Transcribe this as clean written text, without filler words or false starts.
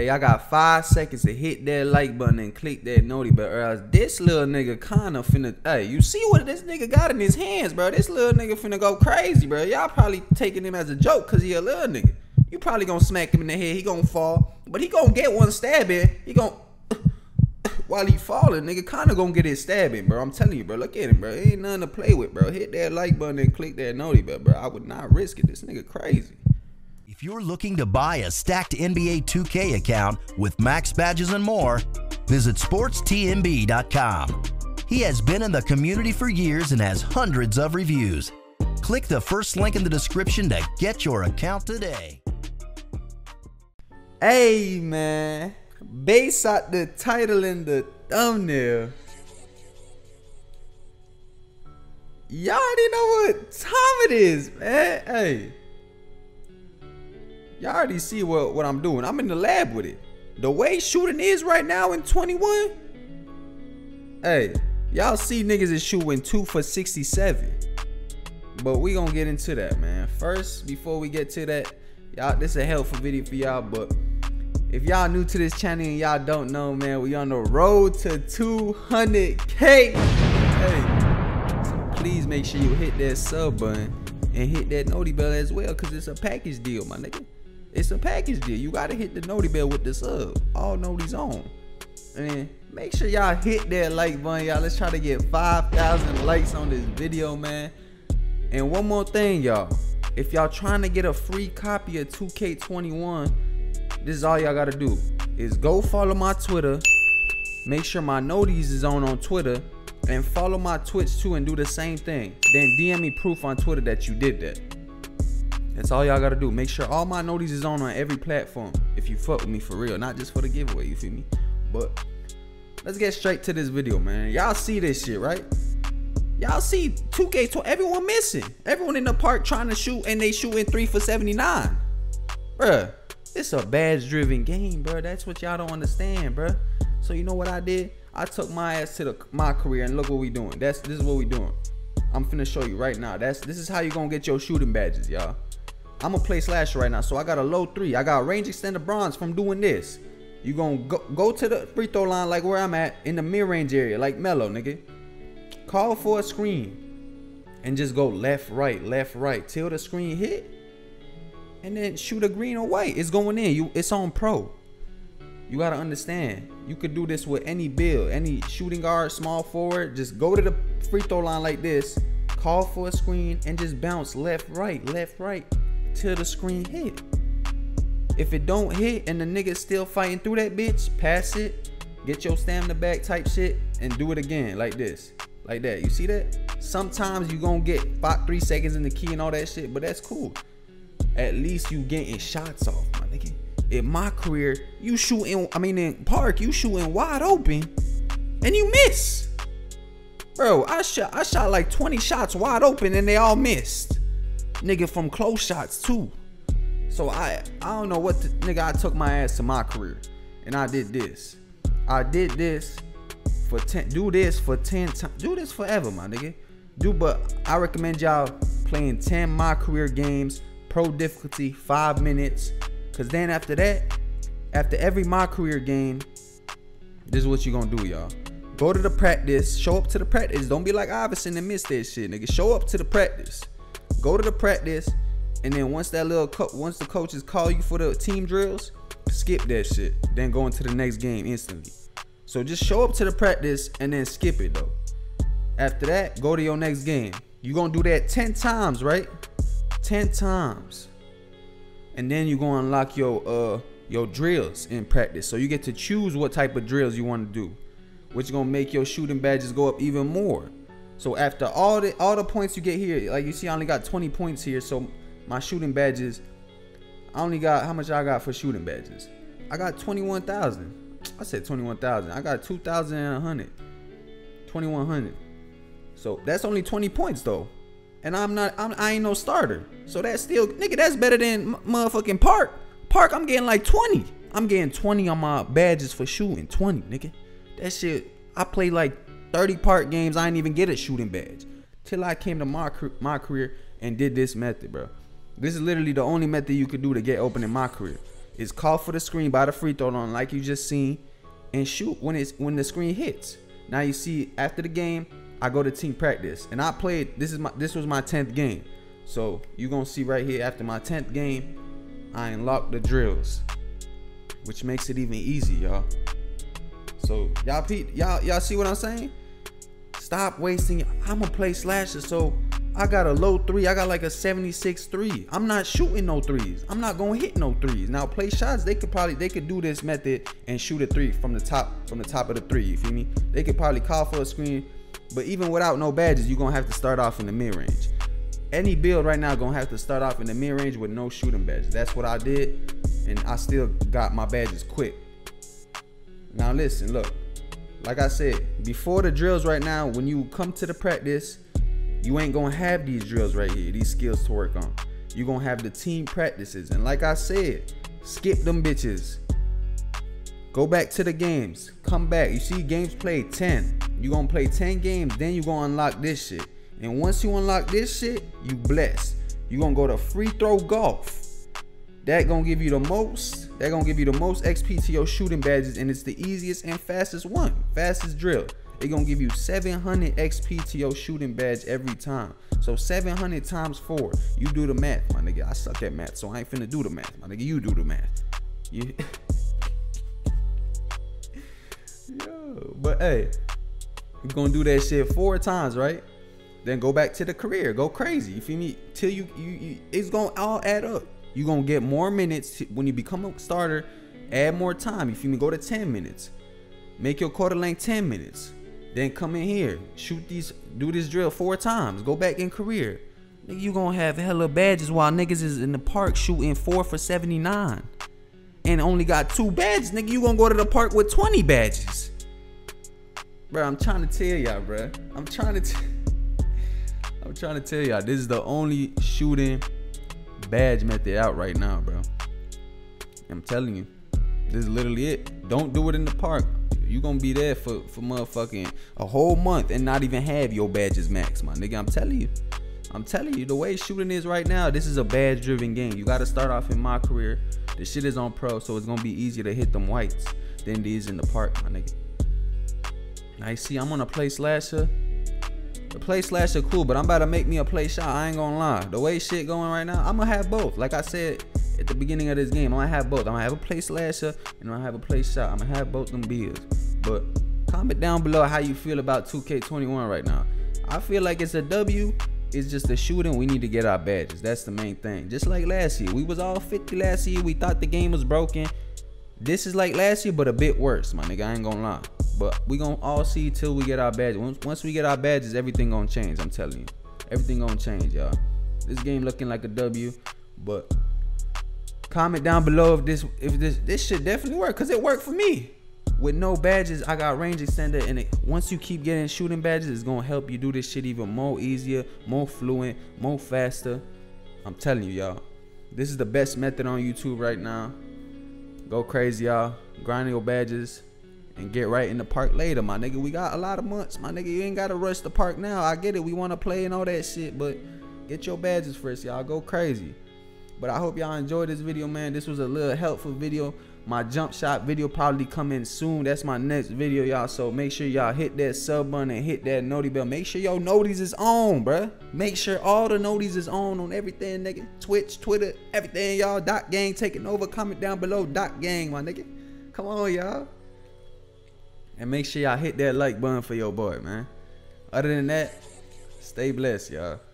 Hey, y'all got 5 seconds to hit that like button and click that noti, but or else this little nigga kinda finna, hey, you see what this nigga got in his hands, bro? This little nigga finna go crazy, bro. Y'all probably taking him as a joke because he a little nigga. You probably gonna smack him in the head, he gonna fall, but he gonna get one stab in, he gonna, while he falling, nigga kinda gonna get his stab in, bro. I'm telling you, bro, look at him, bro. It ain't nothing to play with, bro. Hit that like button and click that noti, but bro, I would not risk it. This nigga crazy. If you're looking to buy a stacked NBA 2K account with max badges and more, visit sportstnb.com. He has been in the community for years and has hundreds of reviews. Click the first link in the description to get your account today. Hey man, based on the title and the thumbnail, y'all already know what time it is, man. Hey. Y'all already see what I'm doing. I'm in the lab with it. The way shooting is right now in 21. Hey, y'all see niggas is shooting 2 for 67. But we gonna get into that, man. First, before we get to that, y'all, this is a helpful video for y'all. But if y'all new to this channel and y'all don't know, man, we on the road to 200K. Hey, please make sure you hit that sub button and hit that noti bell as well, cause it's a package deal, my nigga. It's a package deal. You gotta hit the noti bell with the sub. All noties on. And make sure y'all hit that like button, y'all. Let's try to get 5,000 likes on this video, man. And one more thing, y'all. If y'all trying to get a free copy of 2K21, this is all y'all gotta do. Is go follow my Twitter. Make sure my noties is on Twitter. And follow my Twitch too and do the same thing. Then DM me proof on Twitter that you did that. That's all y'all gotta do. Make sure all my noties is on every platform. If you fuck with me for real, not just for the giveaway, you feel me? But let's get straight to this video, man. Y'all see this shit, right? Y'all see 2K, everyone missing. Everyone in the park trying to shoot and they shooting 3 for 79. Bruh, it's a badge driven game, bruh. That's what y'all don't understand, bruh. So you know what I did? I took my ass to MyCAREER and look what we doing. This is what we doing. I'm finna show you right now. This is how you gonna get your shooting badges, y'all. I'm gonna play slasher right now, so I got a low 3. I got range extended bronze from doing this. You gonna go to the free throw line like where I'm at in the mid range area, like Melo, nigga. Call for a screen and just go left, right till the screen hit, and then shoot a green or white. It's going in. It's on pro. You gotta understand, you could do this with any build, any shooting guard, small forward. Just go to the free throw line like this, call for a screen, and just bounce left, right, till the screen hit. If it don't hit and the nigga still fighting through that bitch, pass it, get your stamina back type shit, and do it again like this, like that. You see that? Sometimes you gonna get 3 seconds in the key and all that shit, but that's cool. At least you getting shots off, my nigga. In MyCAREER, you shooting, in park, you shooting wide open and you miss. Bro, I shot like 20 shots wide open and they all missed. Nigga, from close shots too. So I don't know what nigga, I took my ass to MyCAREER and I did this. I did this for 10, do this for 10 times. Do this forever, my nigga. But I recommend y'all playing 10 MyCAREER games, pro difficulty, 5 minutes. Cause then after that, after every MyCAREER game, this is what you gonna do, y'all. Go to the practice, show up to the practice. Don't be like Iverson and miss that shit, nigga. Show up to the practice. Go to the practice, and then once the coaches call you for the team drills, skip that shit. Then go into the next game instantly. So just show up to the practice and then skip it though. After that, go to your next game. You gonna do that 10 times, right? 10 times. And then you're gonna unlock your drills in practice. So you get to choose what type of drills you want to do, which is gonna make your shooting badges go up even more. So after all the points you get here, like you see I only got 20 points here. So my shooting badges, I only got, how much I got for shooting badges? I got 21,000. I said 21,000. I got 2,100. 2,100. So that's only 20 points though. And I ain't no starter. So that's still, nigga, that's better than motherfucking Park. Park, I'm getting like 20. I'm getting 20 on my badges for shooting. 20, nigga. That shit, I played like 30 Park games. I didn't even get a shooting badge. Till I came to MyCAREER and did this method, bro. This is literally the only method you could do to get open in MyCAREER. is call for the screen by the free throw line, like you just seen, and shoot when the screen hits. Now you see after the game, I go to team practice, and I played. This was my 10th game, so you gonna see right here after my 10th game, I unlocked the drills, which makes it even easier, y'all. So y'all see what I'm saying? Stop wasting. I'ma play slasher, so I got a low three. I got like a 76 three. I'm not shooting no threes. I'm not gonna hit no threes. Now play shots. They could do this method and shoot a three from the top of the three. You feel me? They could probably call for a screen. But even without no badges, you're going to have to start off in the mid-range. Any build right now going to have to start off in the mid-range with no shooting badges. That's what I did, and I still got my badges quick. Now listen, look. Like I said, before the drills right now, when you come to the practice, you ain't going to have these drills right here, these skills to work on. You're going to have the team practices. And like I said, skip them bitches. Go back to the games. Come back. You see games played 10. You're going to play 10 games, then you're going to unlock this shit. And once you unlock this shit, you blessed. You're going to go to free throw golf. That going to give you the most. That going to give you the most XP to your shooting badges, and it's the easiest and fastest one. Fastest drill. It going to give you 700 XP to your shooting badge every time. So 700 times 4. You do the math, my nigga. I suck at math, so I ain't finna do the math, my nigga. You do the math. Yeah. Yo, but hey, you're gonna do that shit 4 times, right? Then go back to the career, go crazy. You feel me? Till you it's gonna all add up. You're gonna get more minutes when you become a starter. Add more time. You feel me? Go to 10 minutes. Make your quarter length 10 minutes. Then come in here, shoot these, do this drill 4 times. Go back in career. Nigga, you gonna have hella badges while niggas is in the park shooting 4 for 79. And only got 2 badges, nigga. You gonna go to the park with 20 badges, bro. I'm trying to tell y'all, bro. I'm trying to tell y'all. This is the only shooting badge method out right now, bro. I'm telling you, this is literally it. Don't do it in the park. You gonna be there for motherfucking a whole month and not even have your badges max, my nigga. I'm telling you. I'm telling you, the way shooting is right now, this is a badge-driven game. You got to start off in my career. The shit is on pro, so it's going to be easier to hit them whites than these in the park, my nigga. Now, you see, I'm on a play slasher. The play slasher cool, but I'm about to make me a play shot. I ain't going to lie. The way shit going right now, I'm going to have both. Like I said at the beginning of this game, I'm going to have both. I'm going to have a play slasher, and I'm going to have a play shot. I'm going to have both them builds. But comment down below how you feel about 2K21 right now. I feel like it's a W. It's just the shooting. We need to get our badges. That's the main thing. Just like last year. We was all 50 last year. We thought the game was broken. This is like last year, but a bit worse, my nigga. I ain't gonna lie. But we gonna all see till we get our badges. Once we get our badges, everything gonna change. I'm telling you. Everything gonna change, y'all. This game looking like a W. But comment down below if this shit definitely work, because it worked for me. With no badges, I got range extender, and once you keep getting shooting badges, it's gonna help you do this shit even more easier, more fluent, more faster. I'm telling you, y'all, this is the best method on YouTube right now. Go crazy, y'all. Grind your badges and get right in the park later, my nigga. We got a lot of months, my nigga. You ain't gotta rush the park now. I get it. We wanna play and all that shit, but get your badges first, y'all. Go crazy. But I hope y'all enjoyed this video, man. This was a little helpful video. My jump shot video probably coming soon. That's my next video, y'all. So make sure y'all hit that sub button and hit that noti bell. Make sure your noties is on, bruh. Make sure all the noties is on everything, nigga. Twitch, Twitter, everything, y'all. Doc Gang taking over. Comment down below, Doc Gang, my nigga. Come on, y'all. And make sure y'all hit that like button for your boy, man. Other than that, stay blessed, y'all.